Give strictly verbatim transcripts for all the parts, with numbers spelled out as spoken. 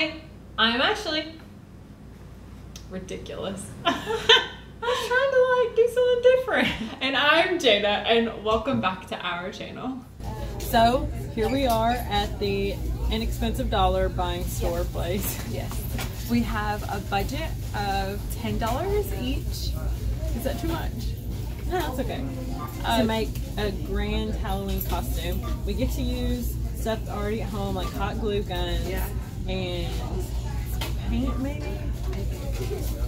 Hi, I'm Ashley. Ridiculous. I was trying to like do something different. And I'm Jada, and welcome back to our channel. So here we are at the inexpensive dollar buying store yes. place. Yes. We have a budget of ten dollars each. Is that too much? No, that's okay. Uh, to make a grand Halloween costume. We get to use stuff already at home, like hot glue guns yeah. and paint maybe?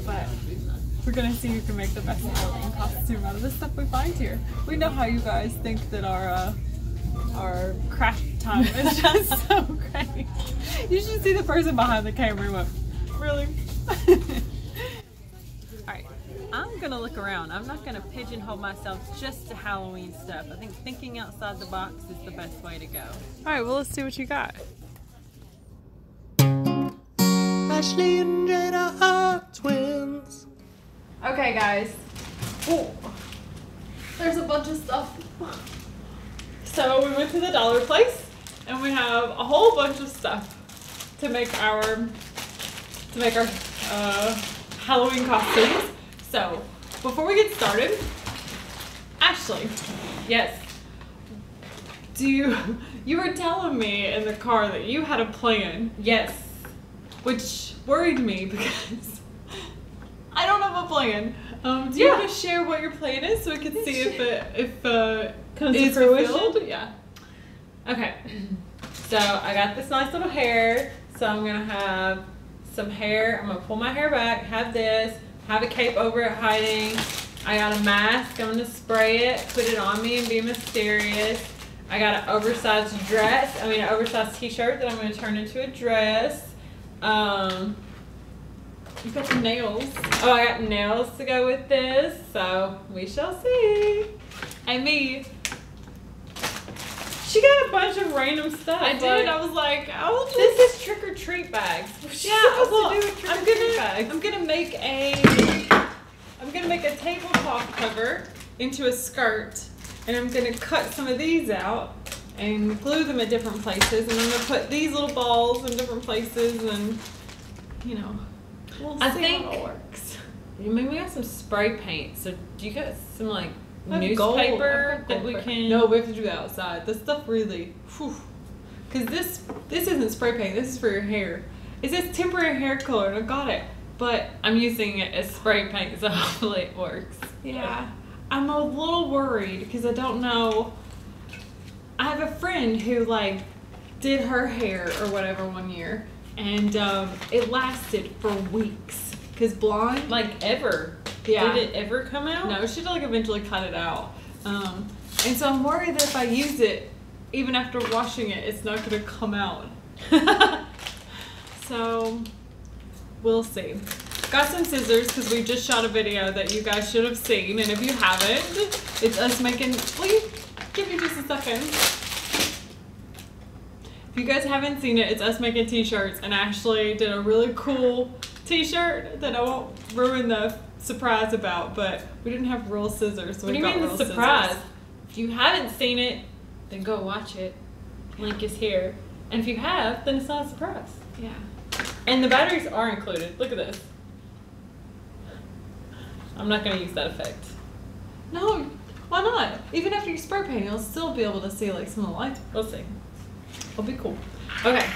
But we're gonna see who can make the best Halloween costume out of the stuff we find here. We know how you guys think that our uh, our craft time is just so great. You should see the person behind the camera who went, really? Alright, I'm gonna look around. I'm not gonna pigeonhole myself just to Halloween stuff. I think thinking outside the box is the best way to go. Alright, well let's see what you got. Ashley and Jada are twins. Okay guys, oh, there's a bunch of stuff. So we went to the dollar place and we have a whole bunch of stuff to make our, to make our uh, Halloween costumes. So before we get started, Ashley, yes, do you, you were telling me in the car that you had a plan. Yes. Which worried me because I don't have a plan. Um, do you yeah. want to share what your plan is so we can see if it if uh, comes to fruition? Fulfilled? Yeah. Okay. So I got this nice little hair. So I'm gonna have some hair. I'm gonna pull my hair back. Have this. Have a cape over it hiding. I got a mask. I'm gonna spray it. Put it on me and be mysterious. I got an oversized dress. I mean, an oversized T-shirt that I'm gonna turn into a dress. Um. You've got some nails. Oh, I got nails to go with this, so we shall see. And me. She got a bunch of random stuff. I did. I was like, oh, this, this is trick or treat bags. What's yeah, well, to do with trick I'm or gonna, treat bags? I'm gonna make a, I'm gonna make a tablecloth cover into a skirt, and I'm gonna cut some of these out and glue them at different places, and I'm gonna put these little balls in different places, and you know. We'll I see think how it works. Maybe we got some spray paint. So do you got some like newspaper gold, that gold we can? No, we have to do that outside. This stuff really, because this this isn't spray paint. This is for your hair. It says temporary hair color, and I got it, but I'm using it as spray paint, so hopefully it works. Yeah, I'm a little worried because I don't know. I have a friend who like did her hair or whatever one year. And um, it lasted for weeks. Because blonde, like ever. Yeah. Did it ever come out? No, she like eventually cut it out. Um, and so I'm worried that if I use it, even after washing it, it's not going to come out. So, we'll see. Got some scissors because we just shot a video that you guys should have seen. And if you haven't, it's us making, please give me just a second. If you guys haven't seen it, it's us making t-shirts, and Ashley did a really cool t-shirt that I won't ruin the surprise about, but we didn't have real scissors, so we got real scissors. What do you mean the surprise? If you haven't seen it, then go watch it. Link is here. And if you have, then it's not a surprise. Yeah. And the batteries are included. Look at this. I'm not going to use that effect. No, why not? Even after you spray paint, you'll still be able to see like some of the lights. We'll see. It'll be cool. Okay,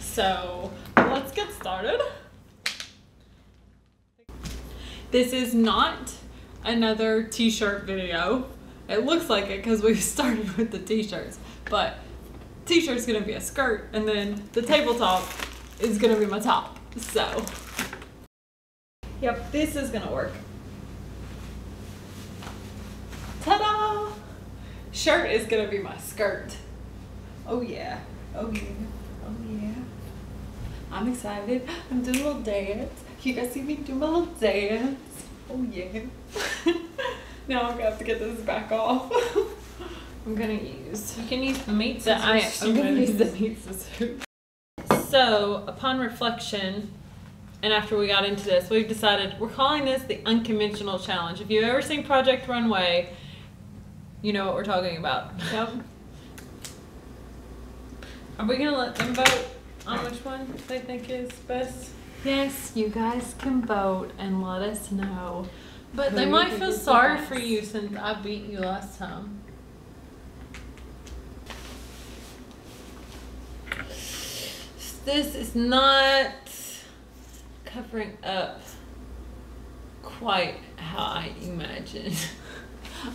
so let's get started. This is not another t-shirt video. It looks like it because we started with the t-shirts, but t-shirt's gonna be a skirt, and then the tabletop is gonna be my top. So, yep, this is gonna work. Ta-da! Shirt is gonna be my skirt. Oh yeah, oh yeah, oh yeah. I'm excited. I'm doing a little dance. You guys see me do my little dance. Oh yeah. Now I'm gonna have to get this back off. I'm gonna use. You can use the meat scissors. I, I'm gonna use the meat scissors. So upon reflection, and after we got into this, we've decided we're calling this the unconventional challenge. If you've ever seen Project Runway, you know what we're talking about. Yep. Are we gonna let them vote? on which one they think is best. Yes, you guys can vote and let us know. But who they might feel sorry for you since I beat you last time. This is not covering up quite how I imagined.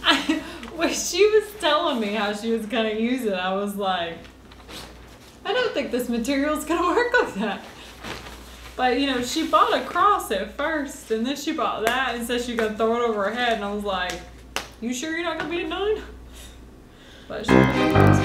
I, when she was telling me how she was going to use it, I was like, I don't think this material's going to work like that. But, you know, she bought a cross at first, and then she bought that and said she was going to throw it over her head, and I was like, you sure you're not going to be a nun? But she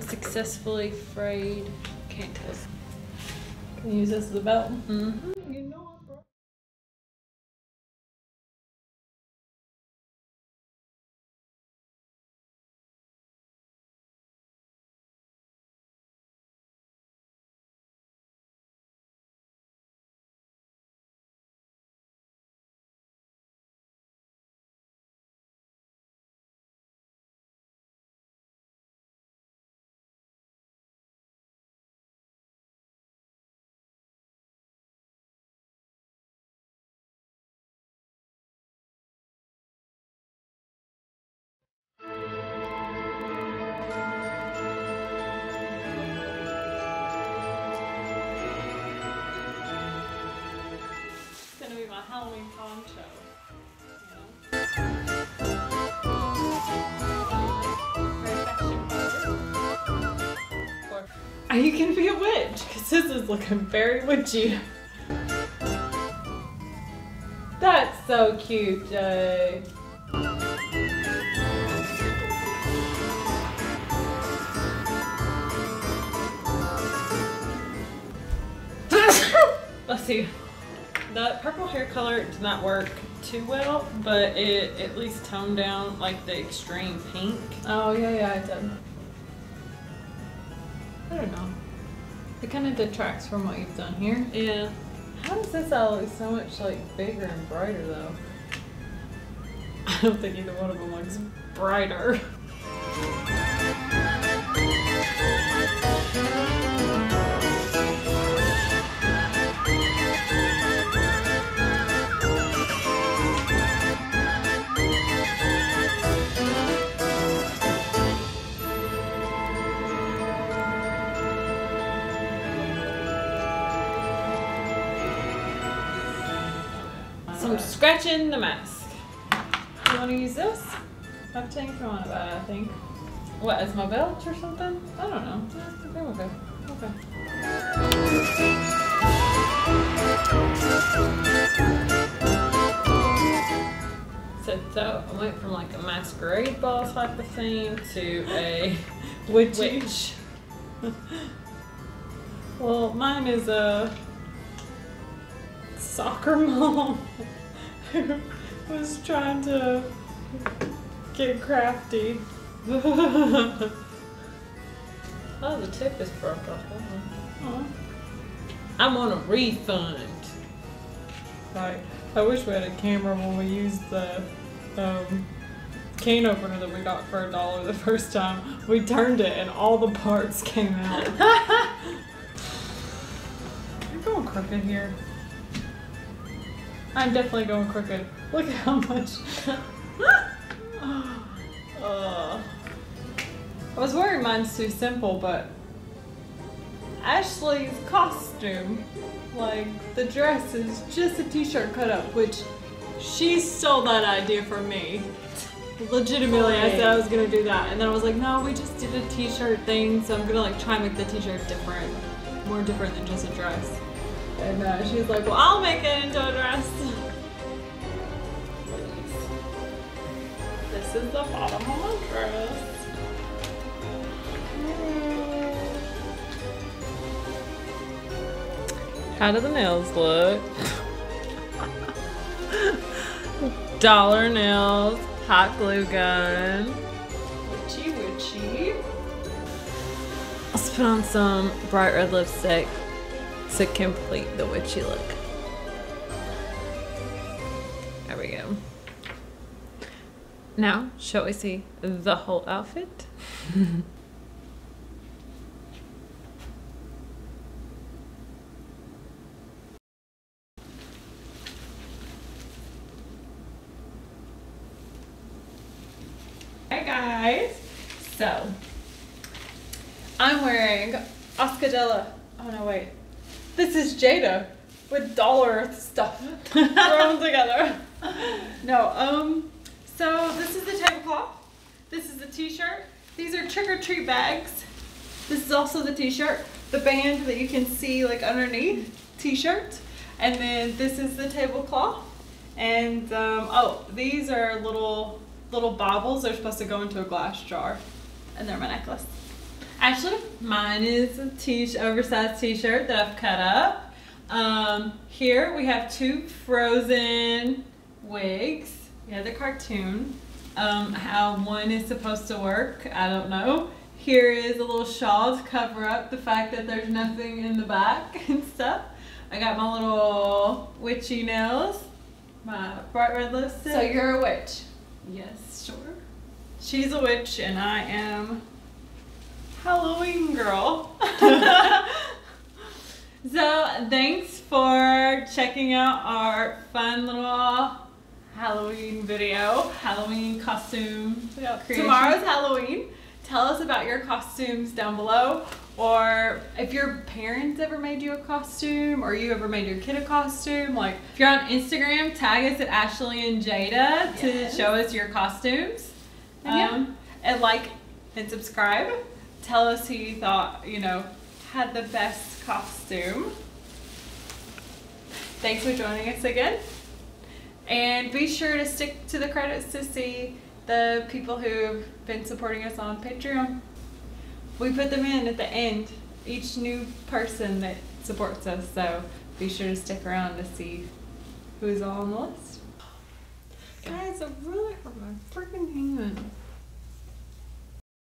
successfully frayed. Can't tell. Can you use this as a belt? Mm-hmm. You know it, bro. My Halloween poncho. You know? Are you gonna be a witch? Because this is looking very witchy. That's so cute, Jay. Let's see. The purple hair color did not work too well, but it at least toned down like the extreme pink. Oh yeah, yeah, it did. I don't know. It kind of detracts from what you've done here. Yeah. How does this all look so much like bigger and brighter though? I don't think either one of them looks brighter. I'm scratching the mask. You want to use this? I've changed my mind about it, I think. What, as my belt or something? I don't know. There we go. Okay. So, so I went from like a masquerade ball type of thing to a witch. witch. Well, mine is a soccer mom who was trying to get crafty. Oh, the tip is broke off. Oh. I'm on a refund. Right. I wish we had a camera when we used the um, can opener that we got for a dollar the first time. We turned it and all the parts came out. I'm going crooked here. I'm definitely going crooked. Look at how much. uh, I was worried mine's too simple, but Ashley's costume, like the dress, is just a t-shirt cut up, which she stole that idea from me. Legitimately, I said I was gonna do that, and then I was like, no, we just did a t-shirt thing, so I'm gonna like try and make the t-shirt different, more different than just a dress. And uh, she was like, well, I'll make it into a dress. This is the bottom of my dress. How do the nails look? Dollar nails, hot glue gun. Witchy, witchy. Let's put on some bright red lipstick to complete the witchy look. There we go. Now, shall we see the whole outfit? So, I'm wearing Ascadella. Oh no, wait. This is Jada with dollar stuff thrown together. No, um, so this is the tablecloth. This is the t-shirt. These are trick-or-treat bags. This is also the t-shirt. The band that you can see like underneath, t-shirt. And then this is the tablecloth. And, um, oh, these are little, little baubles. They're supposed to go into a glass jar. And they're my necklace. Actually, mine is a t oversized t-shirt that I've cut up. Um, here we have two Frozen wigs. Yeah, the cartoon. Um, how one is supposed to work, I don't know. Here is a little shawl to cover up the fact that there's nothing in the back and stuff. I got my little witchy nails, my bright red lipstick. So you're a witch? Yes, sure. She's a witch and I am Halloween girl. So thanks for checking out our fun little Halloween video, Halloween costume creation. Tomorrow's Halloween. Tell us about your costumes down below, or if your parents ever made you a costume, or you ever made your kid a costume. Like, if you're on Instagram, tag us at Ashley and Jada to yes. show us your costumes. Yeah. Um, and like and subscribe. Tell us who you thought, you know, had the best costume. Thanks for joining us again. And be sure to stick to the credits to see the people who've been supporting us on Patreon. We put them in at the end, each new person that supports us. So be sure to stick around to see who's all on the list. Guys, I really hurt my freaking hand.